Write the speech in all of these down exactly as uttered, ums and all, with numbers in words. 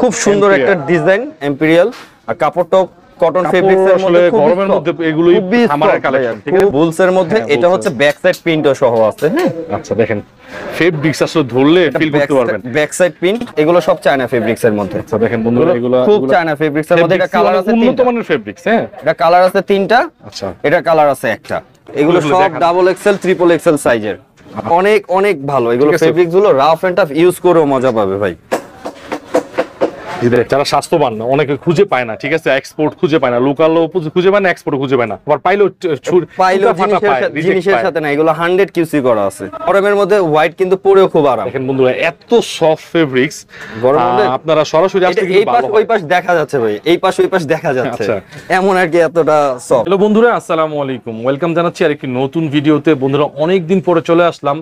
খুব সুন্দর একটা ডিজাইন এম্পেরিয়াল আর কাপড়টা কটন ফেব্রিক্স এর মধ্যে গরমের মধ্যে এগুলোই আমাদের কালেকশন ঠিক আছে বুলস এর মধ্যে এটা হচ্ছে ব্যাক সাইড প্রিন্টও সহ আছে হ্যাঁ আচ্ছা দেখেন ফেব্রিক্স আসলে ধরলে ফিল করতে পারবেন ব্যাক সাইড প্রিন্ট এগুলো সব চায়না ফেব্রিক্স এর মধ্যে আচ্ছা দেখেন বন্ধুরা এগুলো খুব চায়না ফেব্রিক্স এর মধ্যে এটা কালার আছে তিনটা উন্নত মানের ফেব্রিক্স হ্যাঁ এটা কালার আছে তিনটা আচ্ছা এটা কালার আছে একটা এগুলো সব ডাবল এক্সেল ট্রিপল এক্সেল সাইজের অনেক অনেক ভালো এগুলো ফেব্রিক্স গুলো রাফ এন্ড টাফ ইউজ করেও মজা পাবে ভাই যারা স্বাস্থ্যবান না অনেকে খুঁজে পায় না ঠিক আছে এক্সপোর্ট খুঁজে পায় না লোকাল খুঁজে পায় না এক্সপোর্ট খুঁজে পায় না আবার পাইলো পাইলো জিনিসের সাথে না এগুলো হান্ড্রেড কিউসি করা আছে গরমের মধ্যে হোয়াইট কিন্তু পরেও খুব আরাম দেখেন বন্ধুরা এত সফট ফেব্রিক্স গরমের মধ্যে আপনারা সরাসরি আসতে কিন্তু ভালো এই পাশ ওই পাশ দেখা যাচ্ছে ভাই এই পাশ ওই পাশ দেখা যাচ্ছে এমন আর কি এতটা সফট হ্যালো বন্ধুরা আসসালামু আলাইকুম ওয়েলকাম জানাচ্ছি আরেকটি নতুন ভিডিওতে বন্ধুরা অনেক দিন পরে চলে আসলাম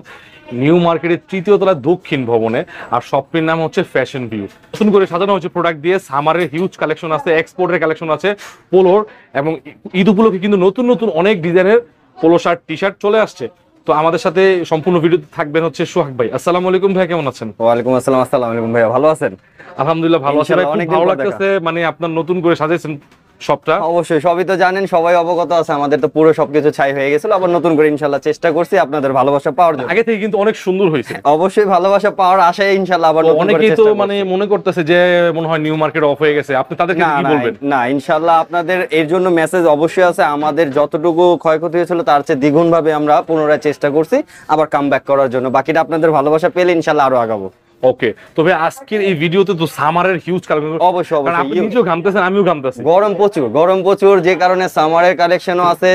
নিউ মার্কেটের তৃতীয় তলা দক্ষিণ ভবনে আর শপটির নাম হচ্ছে ফ্যাশন ভিউ নতুন করে সাজানো হচ্ছে প্রোডাক্ট দিয়ে সামারের হিউজ কালেকশন আছে এক্সপোর্টের কালেকশন আছে পোলোর এবং ঈদ উপলক্ষে কিন্তু নতুন নতুন অনেক ডিজাইনের পোলো শার্ট টি শার্ট চলে আসছে তো আমাদের সাথে সম্পূর্ণ ভিডিওতে থাকবেন হচ্ছে সোহাগ ভাই আসসালামু আলাইকুম ভাই কেমন আছেন ওয়ালাইকুম আসসালাম আসসালামু আলাইকুম ভাই ভালো আছেন আলহামদুলিল্লাহ ভালো আছি অনেক ভালো লাগছে মানে আপনার নতুন করে সাজাইছেন শপটা অবশ্যই সবই তো জানেন সবাই অবগত আছে আমাদের তো পুরো সবকিছু ছাই হয়ে গেছিল আবার নতুন করে ইনশাআল্লাহ চেষ্টা করছি আপনাদের ভালোবাসা পাওয়ার জন্য আগে থেকে কিন্তু অনেক সুন্দর হয়েছে অবশ্যই ভালোবাসা পাওয়ার আশায় ইনশাআল্লাহ আবার নতুন করে অনেকেই তো মানে মনে করতেছে যে মনে হয় নিউ মার্কেট অফ হয়ে গেছে আপনি তাদেরকে কি বলবেন না ইনশাআল্লাহ আপনাদের এর জন্য মেসেজ অবশ্যই আছে আমাদের যতটুকু ক্ষয়ক্ষতি হয়েছিল তার চেয়ে দ্বিগুণ ভাবে আমরা পুনরায় চেষ্টা করছি আবার কামব্যাক করার জন্য বাকিটা আপনাদের ভালোবাসা পেলে ইনশাআল্লাহ আরো আগাবো ওকে তবে আজকের এই ভিডিওতে তো সামারের হিউজ কালেকশন অবশ্যই অবশ্যই আপনি নিজেও ঘামতেছেন আমিও ঘামতাছি গরম প্রচুর গরম প্রচুর যে কারণে সামারের কালেকশনও আছে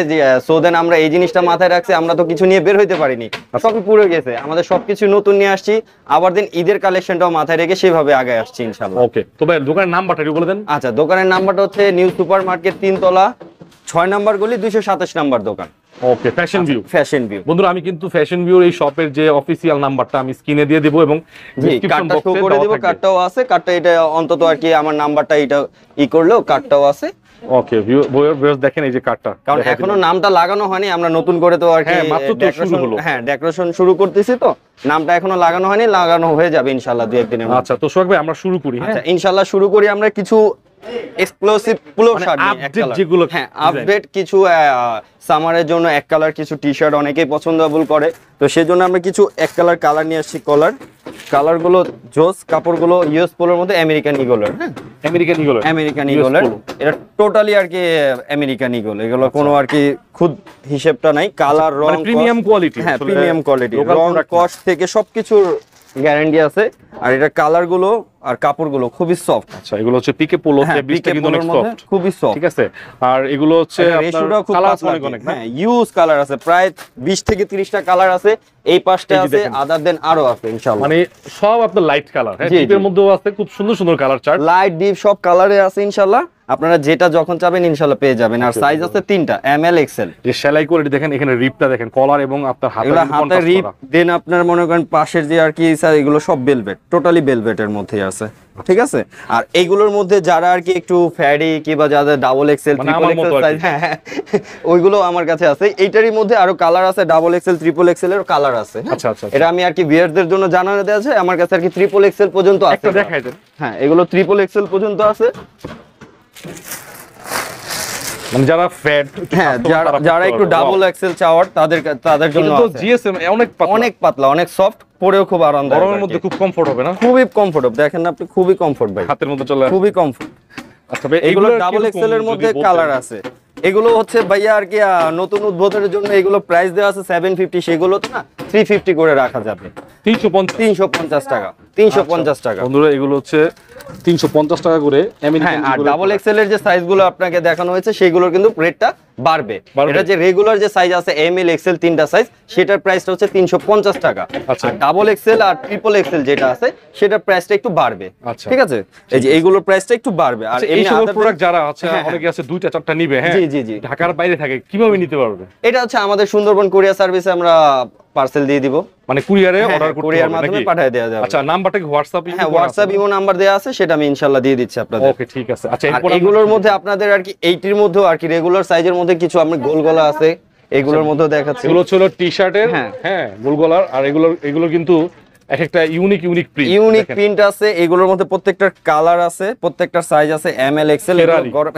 সো দেন আমরা এই জিনিসটা মাথায় রাখছি আমরা তো কিছু নিয়ে বের হইতে পারিনি সবই পুরো গেছে আমাদের সবকিছু নতুন নিয়ে আসছি আবার দিন ঈদের কালেকশনটাও মাথায় রেখে সেভাবে আগে আসছি ইনশাআল্লাহ ওকে তো ভাই দোকানের নাম্বারটা একটু বলে দেন আচ্ছা দোকানের নাম্বারটা হচ্ছে নিউ সুপার মার্কেট তিনতলা ছয় নম্বর গলি দুইশো সাতাশ নম্বর দোকান okay fashion view fashion view বন্ধুরা আমি কিন্তু ফ্যাশন ভিউর এই শপের যে অফিশিয়াল নাম্বারটা আমি স্ক্রিনে দিয়ে দেব এবং ডেসক্রিপশন বক্সে করে দেব কার্ডটাও আছে কার্ডটা এটা অন্তত আর কি আমার নাম্বারটা এটা ই করলো কার্ডটাও আছে ওকে ভিউ ভিউয়ার্স দেখেন এই যে কার্ডটা কারণ এখনো নামটা লাগানো হয়নি আমরা নতুন করে তো আর কি মাত্র তো শুরু হলো হ্যাঁ ডেকোরেশন শুরু করতেছি তো নামটা এখনো লাগানো হয়নি লাগানো হয়ে যাবে ইনশাআল্লাহ দুই একদিনের মধ্যে আচ্ছা তো সোহাগ ভাই আমরা শুরু করি আচ্ছা ইনশাআল্লাহ শুরু করি আমরা কিছু এক্সক্লুসিভ পোলো শার্ট আপডেট যেগুলো হ্যাঁ আপডেট কিছু সামারের জন্য এক কালার কিছু টি-শার্ট অনেকেই পছন্দবল করে তো সেজন্য আমরা কিছু এক কালার কালার নিয়ে আসছি কলার কালার গুলো জোস কাপড় গুলো ইউএস পোলোর মধ্যে আমেরিকান ইগল হ্যাঁ আমেরিকান ইগল আমেরিকান ইগল এটা টোটালি আর কি আমেরিকান ইগল এগুলো কোনো আর কি খুদ হিসাবটা নাই কালার রং প্রিমিয়াম কোয়ালিটি হ্যাঁ প্রিমিয়াম কোয়ালিটি রং কস্ট থেকে সবকিছুর গ্যারান্টি আছে আর এটা কালার গুলো আর কাপড় গুলো খুবই সফট আচ্ছা এগুলো হচ্ছে পিকে পোলো ফেব্রিকটা কিন্তু অনেক সফট খুবই সফট ঠিক আছে আর এগুলো হচ্ছে আপনার কালার অনেক অনেক হ্যাঁ ইউজ কালার আছে প্রায় বিশ থেকে ত্রিশটা কালার আছে এই পাঁচটা আছে আদার দেন আরো আছে ইনশাআল্লাহ মানে সব আপনার লাইট কালার হ্যাঁ ডিপের মধ্যেও আছে খুব সুন্দর সুন্দর কালার চার্ট লাইট ডিপ সব কালারে আছে ইনশাআল্লাহ আপনারা যেটা যখন চাবেন ইনশাআল্লাহ পেয়ে যাবেন আর সাইজ আছে তিনটা এম এল এক্সেল যে সেলাই কোয়ালিটি দেখেন এখানে রিপটা দেখেন কলার এবং আপনার হাতের হাতের রিপ দেন আপনার মনে করেন পাশের যে আর কি স্যার এগুলো সব ভেলভেট টোটালি ভেলভেটের মধ্যে আছে ঠিক আছে আর এইগুলোর মধ্যে যারা আর কি একটু ফ্যাডি কিংবা যাদের double XL triple XL size ওইগুলো আমার কাছে আছে এইটারই মধ্যে আরো কালার আছে ডাবল এক্সেল ট্রিপল এক্সেল এর কালার আছে আচ্ছা আচ্ছা এটা আমি আর কি ভিউয়ারদের জন্য জানানো দেয়া আছে আমার কাছে আর কি ট্রিপল এক্সেল পর্যন্ত আছে একটা দেখাই দেন হ্যাঁ এগুলো ট্রিপল এক্সেল পর্যন্ত আছে মানে যারা ফ্যাট হ্যাঁ যারা একটু ডাবল এক্সেল চাওয়ার তাদের তাদের জন্য কিন্তু জিএসএম অনেক পাতলা অনেক পাতলা অনেক সফট পরেও খুব আরামদায়ক গরমের মধ্যে খুব কমফর্ট হবে না খুবই কমফর্টেবল দেখেন আপনি খুবই কমফর্ট ভাই হাতের মধ্যে চলে খুবই কমফর্ট আচ্ছা ভাই এগুলো ডাবল এক্সেল এর মধ্যে কালার আছে এগুলো হচ্ছে ভাইয়া আর কি নতুন উদ্বোধনের জন্য এগুলো প্রাইস দেওয়া আছে সাতশো পঞ্চাশ সেগুলো তো না তিনশো পঞ্চাশ করে রাখা যাবে তিনশো পঞ্চাশ টাকা তিনশো পঞ্চাশ টাকা বন্ধুরা এগুলো হচ্ছে তিনশো পঞ্চাশ টাকা করে আমেরিকান আর ডাবল এক্সেল এর যে সাইজগুলো আপনাকে দেখানো হয়েছে সেগুলোর কিন্তু রেটটা বাড়বে এটা যে রেগুলার যে সাইজ আছে এম এল এক্সেল তিনটা সাইজ সেটার প্রাইসটা হচ্ছে তিনশো পঞ্চাশ টাকা আচ্ছা ডাবল এক্সেল আর ট্রিপল এক্সেল যেটা আছে সেটার প্রাইসটা একটু বাড়বে আচ্ছা ঠিক আছে এই যে এইগুলোর প্রাইসটা একটু বাড়বে আর এই সকল প্রোডাক্ট যারা আছে অনেকে আছে দুইটা চারটা নেবে হ্যাঁ জি জি জি ঢাকার বাইরে থাকে কিভাবে নিতে পারবে এটা হচ্ছে আমাদের সুন্দরবন কুরিয়ার সার্ভিসে আমরা পার্সেল দিয়ে দিব মানে কুরিয়ারে অর্ডার করতে কুরিয়ার মাধ্যমে পাঠিয়ে দেয়া যাবে আচ্ছা নাম্বারটা কি WhatsApp ইমো হ্যাঁ WhatsApp ইমো নাম্বার দেয়া আছে সেটা আমি ইনশাআল্লাহ দিয়ে দিচ্ছি আপনাদের ওকে ঠিক আছে আচ্ছা এগুলোর মধ্যে আপনাদের আর কি আশির মধ্যে আর কি রেগুলার সাইজের মধ্যে কিছু আমরা গোলগলা আছে এগুলোর মধ্যে দেখাচ্ছি এগুলো হলো টি-শার্টের হ্যাঁ গোলগলার আর এগুলো এগুলো কিন্তু এক একটা unique unique print unique print আছে। এগুলোর মধ্যে প্রত্যেকটার কালার আছে, প্রত্যেকটার সাইজ আছে এম এল এক্সেল।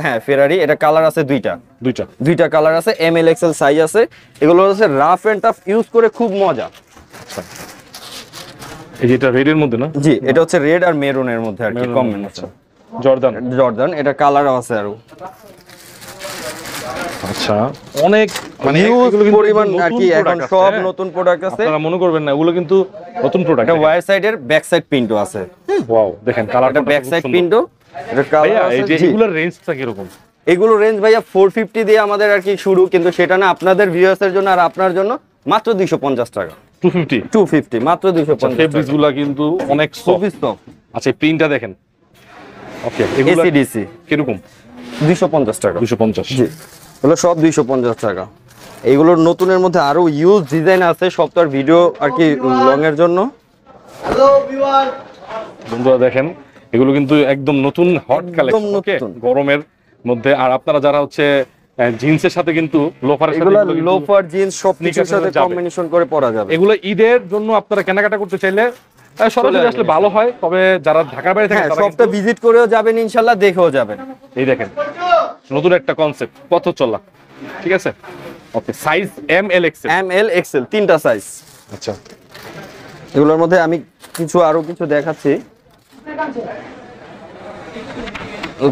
হ্যাঁ ফেরারি, এটা কালার আছে দুইটা দুইটা দুইটা কালার আছে, এম এল এক্সেল সাইজ আছে। এগুলো আছে রাফ এন্ড টাফ ইউজ করে খুব মজা। এই যেটা রেড এর মধ্যে না? জি, এটা হচ্ছে রেড আর মেরুন এর মধ্যে আর কি কম্বিনেশন। আচ্ছা জর্দান জর্দান, এটা কালার আছে আরো। আচ্ছা অনেক মানে এগুলো কিন্তু পরিমাণ নাকি এখন সব নতুন প্রোডাক্ট আছে, আপনারা মনে করবেন না এগুলো কিন্তু নতুন প্রোডাক্ট। এটা ওয়াই সাইডের ব্যাক সাইড প্রিন্টও আছে। ওয়াও দেখেন কালারটা, ব্যাক সাইড প্রিন্টও এটা কালার আছে। এই যে এগুলোর রেঞ্জটা কি রকম? এগুলো রেঞ্জ ভাইয়া চারশো পঞ্চাশ দিয়ে আমাদের আর কি শুরু, কিন্তু সেটা না আপনাদের ভিউয়ারসদের জন্য আর আপনার জন্য মাত্র দুইশো পঞ্চাশ টাকা। দুইশো পঞ্চাশ দুইশো পঞ্চাশ মাত্র দুইশো পঞ্চাশ। ফেব্রিকগুলো কিন্তু অনেক সফট। আচ্ছা প্রিন্টটা দেখেন। ওকে এগুলো এসডিসি কি রকম? দুইশো পঞ্চাশ টাকা। দুইশো পঞ্চাশ জি, এগুলো সব দুইশো পঞ্চাশ টাকা। এইগুলোর নতুনের মধ্যে আরো ইউজ ডিজাইন আছে, সপ্তাহ ভিডিও আর কি লং এর জন্য। হ্যালো ভিউয়ার বন্ধুরা দেখেন, এগুলো কিন্তু একদম নতুন হট কালেকশন, ওকে গরমের মধ্যে। আর আপনারা যারা হচ্ছে জিন্সের সাথে কিন্তু লোফারের সাথে এগুলো লোফার জিন্স সব কিছুর সাথে কম্বিনেশন করে পরা যাবে। এগুলো ঈদের জন্য আপনারা কেনাকাটা করতে চাইলে সরাসরি আসলে ভালো হয়, তবে যারা ঢাকার বাইরে থাকে তারা সপ্তাহ ভিজিট করেও যাবেন ইনশাআল্লাহ, দেখেও যাবেন। এই দেখেন নতুন একটা কনসেপ্ট কত চলা, ঠিক আছে। Okay size M L XL, M L XL তিনটা সাইজ। আচ্ছা এগুলোর মধ্যে আমি কিছু আরো কিছু দেখাচ্ছি,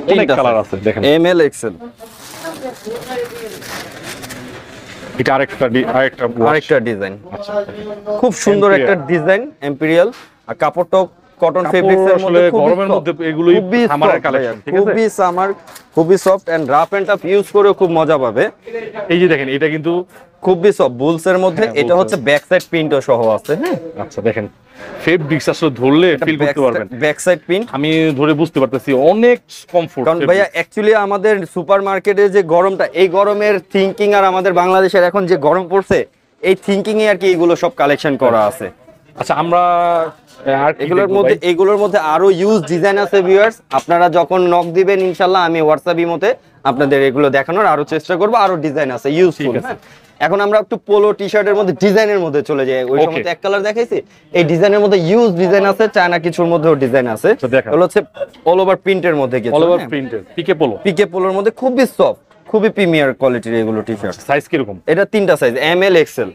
তিনটা কালার আছে দেখেন এম এল এক্সএল। এটা আরেকটা আরেকটা আরেকটা ডিজাইন। আচ্ছা খুব সুন্দর একটা ডিজাইন এম্পেরিয়াল, আর কাপড়টাও কটন ফেব্রিক্স এর মধ্যে গরমের মধ্যে এগুলোই সামারের কালেকশন, ঠিক আছে। খুবই সামার, খুবই soft and rough and tough use করে খুব মজা পাবে। এই যে দেখেন এটা কিন্তু খুবই সফট বুলস এর মধ্যে, এটা হচ্ছে ব্যাক সাইড প্রিন্টও সহ আছে। হ্যাঁ আচ্ছা দেখেন ফেব্রিক্স আসলে ধরলে ফিল করতে পারবেন, ব্যাক সাইড প্রিন্ট আমি ধরে বুঝতে পারতেছি অনেক কমফোর্ট। কারণ ভাইয়া অ্যাকচুয়ালি আমাদের সুপার মার্কেটে যে গরমটা, এই গরমের থিংকিং আর আমাদের বাংলাদেশের এখন যে গরম পড়ছে এই থিংকিং এ আর কি এগুলো সব কালেকশন করা আছে। আচ্ছা আমরা আর এগুলোর মধ্যে এগুলোর মধ্যে আরো ইউজ ডিজাইন আছে ভিউয়ার্স, আপনারা যখন নক দিবেন ইনশাআল্লাহ আমি WhatsApp ইমোতে আপনাদের এগুলো দেখানোর আরো চেষ্টা করব, আরো ডিজাইন আছে ইউজফুল। এখন আমরা একটু পোলো টি-শার্টের মধ্যে ডিজাইনের মধ্যে চলে যাই। ওই সময় তো এক কালার দেখাইছি, এই ডিজাইনের মধ্যে ইউজ ডিজাইন আছে, চায়না কিছুর মধ্যেও ডিজাইন আছে। এগুলো হচ্ছে অল ওভার প্রিন্টের মধ্যে কিছু, অল ওভার প্রিন্টের পিকে পোলো, পিকে পোলোর মধ্যে খুবই সফট, খুবই প্রিমিয়ার কোয়ালিটির এগুলো টি-শার্ট। সাইজ কি রকম? এটা তিনটা সাইজ এম এল এক্সএল,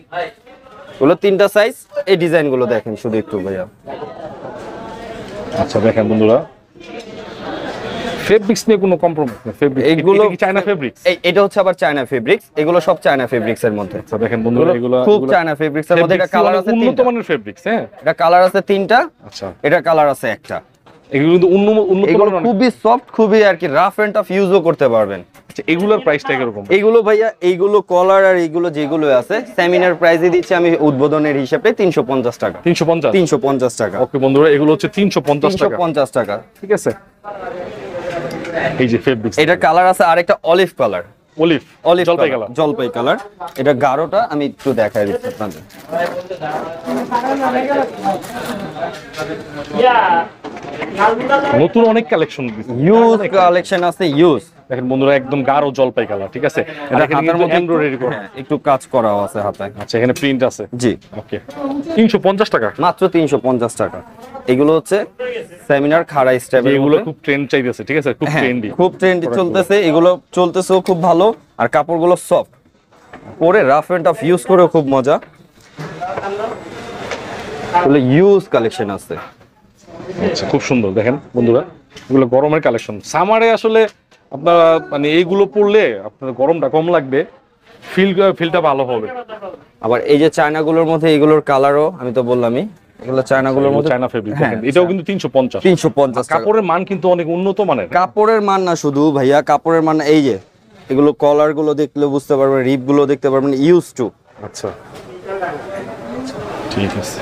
এগুলো তিনটা সাইজ। এই ডিজাইন গুলো দেখেন শুধু একটু ভাইয়া। আচ্ছা দেখেন বন্ধুরা ফেব্রিক্স নিয়ে কোনো কম্প্রোমাইজ না, ফেব্রিক এগুলো কি চায়না ফেব্রিক্স? এই এটা হচ্ছে আবার চায়না ফেব্রিক্স, এগুলো সব চায়না ফেব্রিক্স এর মধ্যে। আচ্ছা দেখেন বন্ধুরা এগুলো খুব চায়না ফেব্রিক্স এর মধ্যে, এটা কালার আছে তিনটা উন্নত মানের ফেব্রিক্স। হ্যাঁ এটা কালার আছে তিনটা। আচ্ছা এটা কালার আছে একটা, এগুলো কিন্তু উন্নত মানের, খুবই সফট, খুবই আর কি রাফ এন্ড টাফ ইউজও করতে পারবেন। আচ্ছা এগুলোর প্রাইসটা কি রকম? এগুলো ভাইয়া এইগুলো কলার আর এইগুলো যেগুলো আছে সেমিনার প্রাইসে দিচ্ছি আমি উদ্বোধনের হিসাবে তিনশো পঞ্চাশ টাকা। তিনশো পঞ্চাশ তিনশো পঞ্চাশ টাকা। ওকে বন্ধুরা এগুলো হচ্ছে তিনশো পঞ্চাশ টাকা, তিনশো পঞ্চাশ টাকা, ঠিক আছে। এই যে ফেব্রিক্স, এটা কালার আছে আরেকটা অলিভ কালার, অলিভ অলিভ জলপাই কালার, জলপাই কালার। এটা গাঢ়টা আমি একটু দেখাই দিচ্ছি আপনাদের। নতুন অনেক কালেকশন দিয়েছে, ইউজ কালেকশন আছে ইউজ। দেখেন বন্ধুরা একদম গাঢ় জলপাই কালার, ঠিক আছে। এটা হাতের মধ্যে এমব্রয়ডারি করা, একটু কাজ করা আছে হাতে। আচ্ছা এখানে প্রিন্ট আছে। জি ওকে তিনশো পঞ্চাশ টাকা, মাত্র তিনশো পঞ্চাশ টাকা। এগুলো হচ্ছে সেমিনার খাড়া স্টাইল, এগুলো খুব ট্রেন্ড চাইতেছে, ঠিক আছে, খুব ট্রেন্ডি, খুব ট্রেন্ডি চলতেছে, এগুলো চলতেছেও খুব ভালো। আর কাপড়গুলো সফট, পরে রাফ এন্ড টাফ ইউজ করেও খুব মজা। তাহলে ইউজ কালেকশন আছে। আচ্ছা খুব সুন্দর দেখেন বন্ধুরা এগুলো গরমের কালেকশন। সামারে আসলে আপনারা মানে এইগুলো পরলে আপনাদের গরমটা কম লাগবে, ফিল ফিলটা ভালো হবে। আবার এই যে চায়নাগুলোর মধ্যে এগুলোর কালারও আমি তো বললামই, এগুলো চায়নাগুলোর মধ্যে চায়না ফেব্রিক দেখেন, এটাও কিন্তু তিনশো পঞ্চাশ তিনশো পঞ্চাশ। কাপড়ের মান কিন্তু অনেক উন্নত মানের, কাপড়ের মান না শুধু ভাইয়া কাপড়ের মান, এই যে এগুলো কলার গুলো দেখলে বুঝতে পারবেন, রিপ গুলো দেখতে পারবেন ইউজ টু। আচ্ছা ঠিক আছে,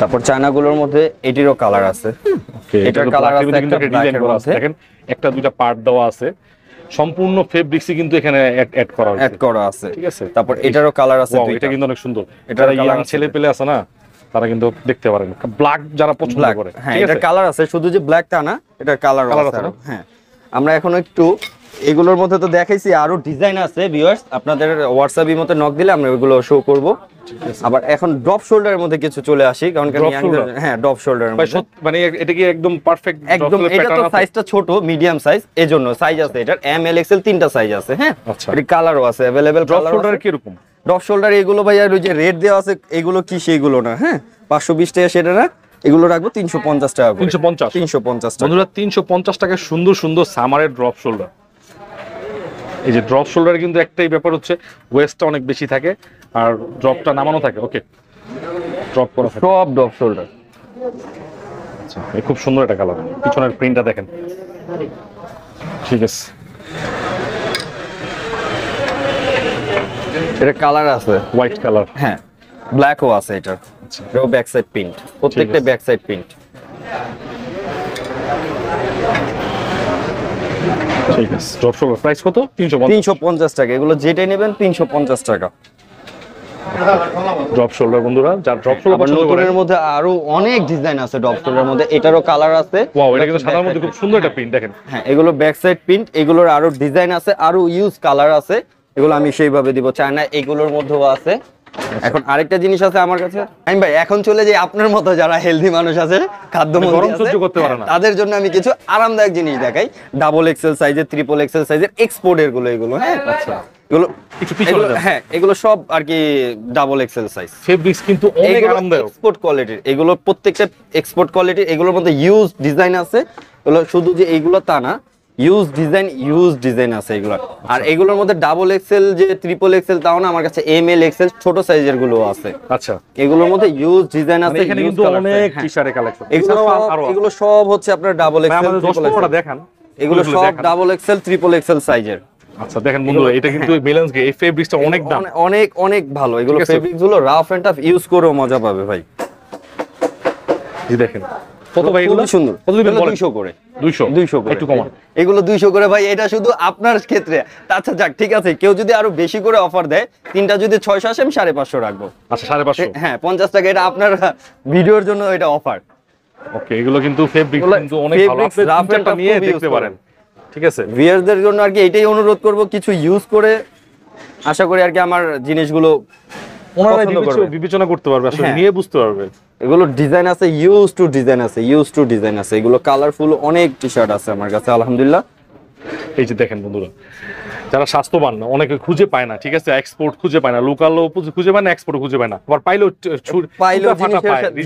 তারপর চায়নাগুলোর মধ্যে এটিরও কালার আছে, এটার কালার আছে, একটা ডিজাইন করা আছে দেখেন, একটা দুইটা পার্ট দেওয়া আছে, সম্পূর্ণ ফেব্রিক্সই কিন্তু এখানে অ্যাড করা আছে, অ্যাড করা আছে, ঠিক আছে। তারপর এটারও কালার আছে, এটা কিন্তু অনেক সুন্দর, এটা ইয়াং ছেলে পেলে আছে না তারা কিন্তু দেখতে পারেন, ব্ল্যাক যারা পছন্দ করে। হ্যাঁ এটা কালার আছে, শুধু যে ব্ল্যাক তা না, এটা কালার আছে। হ্যাঁ আমরা এখন একটু এগুলোর মধ্যে তো দেখাইছি, আরো ডিজাইন আছে ভিউয়ার্স, আপনাদের হোয়াটসঅ্যাপের মধ্যে নক দিলে আমরা ওগুলো শো করব। আবার এখন ড্রপ শোল্ডারের মধ্যে কিছু চলে আসি, কারণ হ্যাঁ ড্রপ শোল্ডারের মানে এটা কি একদম পারফেক্ট একদম, এটা তো সাইজটা ছোট মিডিয়াম সাইজ, এজন্য সাইজ আছে এটার এম এল এক্সএল তিনটা সাইজ আছে। হ্যাঁ এটা কালারও আছে अवेलेबल। ড্রপ শোল্ডার কি রকম? ড্রপ শোল্ডার এগুলো ভাই আর ওই যে রেড দেওয়া আছে এগুলো কি সেইগুলো না। হ্যাঁ পাঁচশো বিশ টাকা সেটা না, এগুলো রাখবো তিনশো পঞ্চাশ টাকা করে। তিনশো পঞ্চাশ টাকা বন্ধুরা, তিনশো পঞ্চাশ টাকায় সুন্দর সুন্দর সামারের ড্রপ শোল্ডার। এই যে ড্রপ শোল্ডার কিন্তু একটাই ব্যাপার হচ্ছে ওয়েস্টটা অনেক বেশি থাকে আর ড্রপটা নামানো থাকে। ওকে ড্রপ করা থাকে সব ড্রপ শোল্ডার। আচ্ছা এই খুব সুন্দর একটা কালার, পিছনের প্রিন্টটা দেখেন। ঠিক আছে এটা কালার আছে হোয়াইট কালার, হ্যাঁ ব্ল্যাকও আছে এটা। আচ্ছা এটাও ব্যাক সাইড প্রিন্ট, প্রত্যেকটা ব্যাক সাইড প্রিন্ট। ঠিক আছে ড্রপ শোল্ডার প্রাইস কত? তিনশো পঞ্চাশ টাকা, এগুলো যেটাই নেবেন তিনশো পঞ্চাশ টাকা ড্রপ শোল্ডার। বন্ধুরা যারা ড্রপ শোল্ডার পছন্দ করেন, এর মধ্যে আরো অনেক ডিজাইন আছে ড্রপ শোল্ডারের মধ্যে, এটারও কালার আছে। ওয়াও এটা কিন্তু সাদার মধ্যে খুব সুন্দর একটা প্রিন্ট দেখেন। হ্যাঁ এগুলো ব্যাক সাইড প্রিন্ট, এগুলোর আরো ডিজাইন আছে, আরো ইউজ কালার আছে, এগুলো আমি সেইভাবে দিব চায়না, এগুলোর মধ্যেও আছে। এখন আরেকটা জিনিস আছে আমার কাছে আমি ভাই এখন চলে যাই আপনার মতো যারা হেলদি মানুষ আছে, খাদ্য গরম সহ্য করতে পারে না তাদের জন্য আমি কিছু আরামদায়ক জিনিস দেখাই। ডাবল এক্সেল সাইজের ট্রিপল এক্সেল সাইজের এক্সপোর্টের গুলো এগুলো। হ্যাঁ আচ্ছা এগুলো কিছু পিছনে দাও। হ্যাঁ এগুলো সব আর কি ডাবল এক্সেল সাইজ, ফেব্রিক্স কিন্তু অনেক আরামদায়ক, এক্সপোর্ট কোয়ালিটির এগুলো, প্রত্যেকটা এক্সপোর্ট কোয়ালিটির। এগুলোর মধ্যে ইউজ ডিজাইন আছে, এগুলো শুধু যে এইগুলো তা না, ইউজ ডিজাইন ইউজ ডিজাইন আছে এগুলো। আর এগুলোর মধ্যে ডাবল এক্সেল যে ট্রিপল এক্সেল তাও না, আমার কাছে এম এল এক্সেল ছোট সাইজের গুলো আছে। আচ্ছা এগুলোর মধ্যে ইউজ ডিজাইন আছে, এখানে কিন্তু অনেক টি-শার্টের কালেকশন। এগুলো সব হচ্ছে আপনার ডাবল এক্সেল, আমাদের দশটা দেখান, এগুলো সব ডাবল এক্সেল ট্রিপল এক্সেল সাইজের। আচ্ছা দেখেন বন্ধুরা এটা কিন্তু ব্যালেন্স গে, এই ফেব্রিক্সটা অনেক দাম, অনেক অনেক ভালো, এগুলো ফেব্রিক্স গুলো রাফ এন্ড টাফ ইউজ করেও মজা পাবে ভাই। এই দেখেন কত ভাই এগুলো সুন্দর, কত দিবেন বলেন? দুইশো করে। দুইশো দুইশো করে একটু কমান, এগুলো দুইশো করে ভাই, এটা শুধু আপনার ক্ষেত্রে। আচ্ছা যাক ঠিক আছে, কেউ যদি আরো বেশি করে অফার দেয়, তিনটা যদি ছয়শো আসে আমি সাড়ে পাঁচশো রাখবো। আচ্ছা সাড়ে পাঁচশো, হ্যাঁ পঞ্চাশ টাকা এটা আপনার ভিডিওর জন্য এটা অফার। ওকে এগুলো কিন্তু ফেব্রিক কিন্তু অনেক ভালো, আপনি রাফ এন্ড টাফ নিয়ে দেখতে পারেন। ঠিক আছে ভিউয়ারদের জন্য আর কি এটাই অনুরোধ করব, কিছু ইউজ করে আশা করি আর কি আমার জিনিসগুলো ওনারা বিবেচনা করতে পারবে, আসলে নিয়ে বুঝতে পারবে। এগুলো ডিজাইন আছে, ইউজ টু ডিজাইন আছে, ইউজ টু ডিজাইন আছে, এগুলো কালারফুল অনেক টি-শার্ট আছে আমার কাছে আলহামদুলিল্লাহ। এই যে দেখেন বন্ধুরা, যারা স্বাস্থ্যবান অনেকে খুঁজে পায় না, ঠিক আছে এক্সপোর্ট খুঁজে পায় না, লোকালও খুঁজে পায় না, এক্সপোর্ট খুঁজে পায় না, আবার পাইলো পাইলো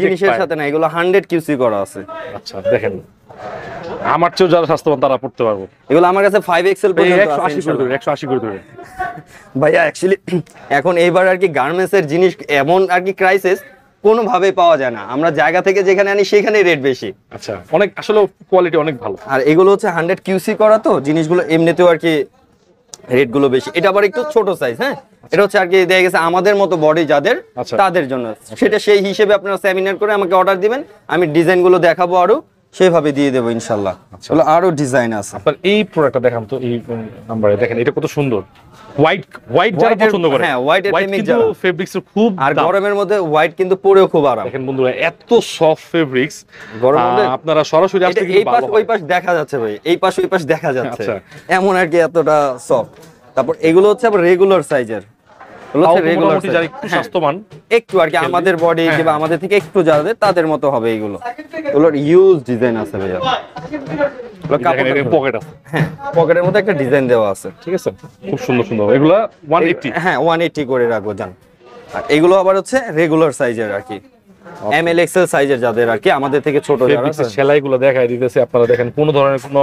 জিনিসের সাথে না, এগুলো হান্ড্রেড কিউসি করা আছে। আচ্ছা দেখেন আমার চেয়ে যারা স্বাস্থ্যবান তারা পড়তে পারবো, এগুলো আমার কাছে ফাইভ এক্সেল পর্যন্ত আছে ইনশাআল্লাহ। একশো আশি করে ধরে ভাইয়া, অ্যাকচুয়ালি এখন এইবার আর কি গার্মেন্টসের জিনিস এমন আর কি ক্রাইসিস, কোনোভাবে পাওয়া যায় না, আমরা জায়গা থেকে যেখানে আনি সেখানে রেট বেশি। আচ্ছা অনেক আসলে কোয়ালিটি অনেক ভালো, আর এগুলো হচ্ছে হান্ড্রেড কিউসি করা, তো জিনিসগুলো এমনিতেও আর কি রেট গুলো বেশি। এটা আবার একটু ছোট সাইজ, হ্যাঁ এটা হচ্ছে আর কি দেয়া গেছে আমাদের মতো বডি যাদের, তাদের জন্য। সেটা সেই হিসেবে আপনারা সেমিনার করে আমাকে অর্ডার দিবেন, আমি ডিজাইন গুলো দেখাবো আরো সেভাবে দিয়ে দেবো ইনশাল্লাহ। আরো ডিজাইন আছে আপনার, এই প্রোডাক্টটা দেখান তো, এই নাম্বারে দেখেন এটা কত সুন্দর হোয়াইট, হোয়াইট যারা পছন্দ করে, হ্যাঁ হোয়াইট কিন্তু ফেব্রিক্স খুব, আর গরমের মধ্যে হোয়াইট কিন্তু পরেও খুব আরাম। দেখেন বন্ধুরা এত সফট ফেব্রিক্স, গরমের মধ্যে আপনারা সরাসরি আসলে এই পাশ ওই পাশ দেখা যাচ্ছে ভাই, এই পাশ ওই পাশ দেখা যাচ্ছে এমন আর কি, এতটা সফট। তারপর এগুলো হচ্ছে আবার রেগুলার সাইজের, একটু আর কি আমাদের বডি কিংবা আমাদের থেকে একটু যাদের তাদের মতো হবে এগুলো, ওগুলোর ইউজ ডিজাইন আছে ভাইয়া। পকেটের মধ্যে একটা ডিজাইন দেওয়া আছে, ঠিক আছে খুব সুন্দর সুন্দর, এগুলো একশো আশি, হ্যাঁ একশো আশি করে রাখবো জান। আর এগুলো আবার হচ্ছে রেগুলার সাইজের আর কি, এম এল এক্সেল সাইজের যাদের আর কি, আমাদের থেকে ছোট যারা। সেলাইগুলো দেখাই দিতেছে আপনারা দেখেন, কোনো ধরনের কোনো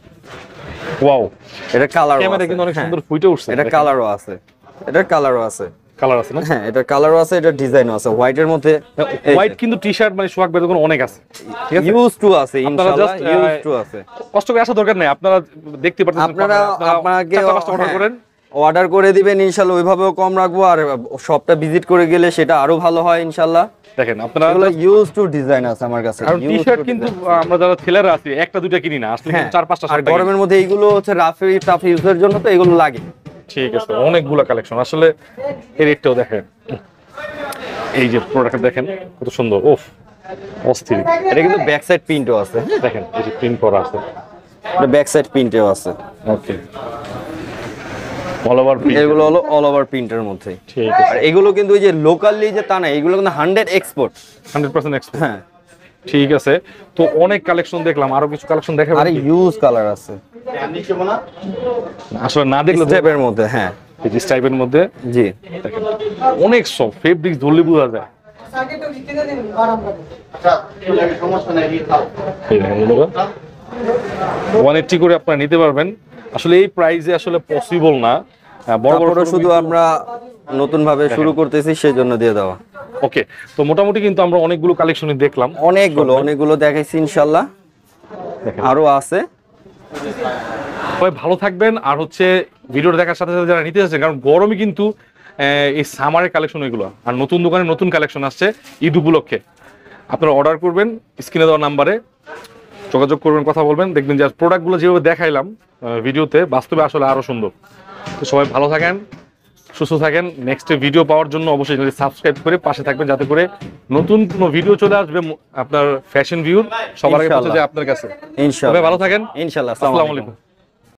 ওয়াও এটা কালারও আছে, কিন্তু অনেক সুন্দর ফুটে উঠছে, এটা কালারও আছে, এটা কালারও আছে, কালার আছে না, হ্যাঁ এটা কালারও আছে, এটা ডিজাইনও আছে হোয়াইটের মধ্যে। হোয়াইট কিন্তু টি-শার্ট মানে সোয়াক বের অনেক আছে, ঠিক আছে ইউজ টু আছে ইনশাআল্লাহ, ইউজ টু আছে, কষ্ট করে আসা দরকার নাই, আপনারা দেখতে পাচ্ছেন, আপনারা আপনারা আগে অর্ডার করেন অর্ডার করে দিবেন ইনশাআল্লাহ, ওইভাবেও কম রাখবো। আর শপটা ভিজিট করে গেলে সেটা আরো ভালো হয় ইনশাআল্লাহ। দেখেন আপনারা ইউজ টু ডিজাইন আছে আমার কাছে, আর টি-শার্ট কিন্তু আমরা যারা ছেলেরা আছি একটা দুইটা কিনি না, আসলে চার পাঁচটা শার্ট আর গরমের মধ্যে এইগুলো হচ্ছে রাফি টাফি ইউজের জন্য তো এগুলো লাগে। ঠিক আছে, অনেকগুলো কালেকশন আসলে। এর রেটটাও দেখেন, এই যে প্রোডাক্ট দেখেন কত সুন্দর, ওফ অস্থির। এটা কিন্তু ব্যাক সাইড প্রিন্টও আছে, দেখেন এই যে প্রিন্ট করা আছে, এটা ব্যাক সাইড প্রিন্টও আছে। ওকে, অল ওভার প্রিন্ট, এগুলো হলো অল ওভার প্রিন্টের মধ্যে। ঠিক আছে, আর এগুলো কিন্তু ওই যে লোকালি যে তা না, এগুলো কিন্তু hundred export, hundred percent export. হ্যাঁ ঠিক আছে, তো অনেক কালেকশন দেখলাম, আরো কিছু কালেকশন দেখাবো। আরে ইউজ কালার আছে, আসলে না দেখলে টাইপের মধ্যে। হ্যাঁ এই টাইপের মধ্যে জি দেখেন, অনেক সব ফেব্রিক্স ধরলে বোঝা যায়। একশো আশি করে আপনারা নিতে পারবেন, আসলে এই প্রাইসে আসলে পসিবল না। বড় বড় শুধু আমরা নতুন ভাবে শুরু করতেছি সেজন্য দিয়ে দেওয়া। ওকে, তো মোটামুটি কিন্তু আমরা অনেকগুলো কালেকশনই দেখলাম, অনেকগুলো অনেকগুলো দেখাইছি ইনশাআল্লাহ, আরো আছে। সবাই ভালো থাকবেন, আর হচ্ছে ভিডিওটা দেখার সাথে সাথে যারা নিতে চাচ্ছেন, কারণ গরমে কিন্তু এই সামারের কালেকশন এগুলো, আর নতুন দোকানে নতুন কালেকশন আসছে ঈদ উপলক্ষে। আপনারা অর্ডার করবেন স্ক্রিনে দেওয়া নাম্বারে, যোগাযোগ করবেন, কথা বলবেন, দেখবেন যে প্রোডাক্টগুলো যেভাবে দেখাইলাম ভিডিওতে বাস্তবে আসলে আরও সুন্দর। তো সবাই ভালো থাকেন, সুস্থ থাকেন। নেক্সট ভিডিও পাওয়ার জন্য অবশ্যই চ্যানেলটি সাবস্ক্রাইব করে পাশে থাকবেন, যাতে করে নতুন কোনো ভিডিও চলে আসবে আপনার ফ্যাশন ভিউর সবার আগে পৌঁছে যায় আপনার কাছে ইনশাআল্লাহ। ভালো থাকেন ইনশাআল্লাহ, আসসালামু আলাইকুম।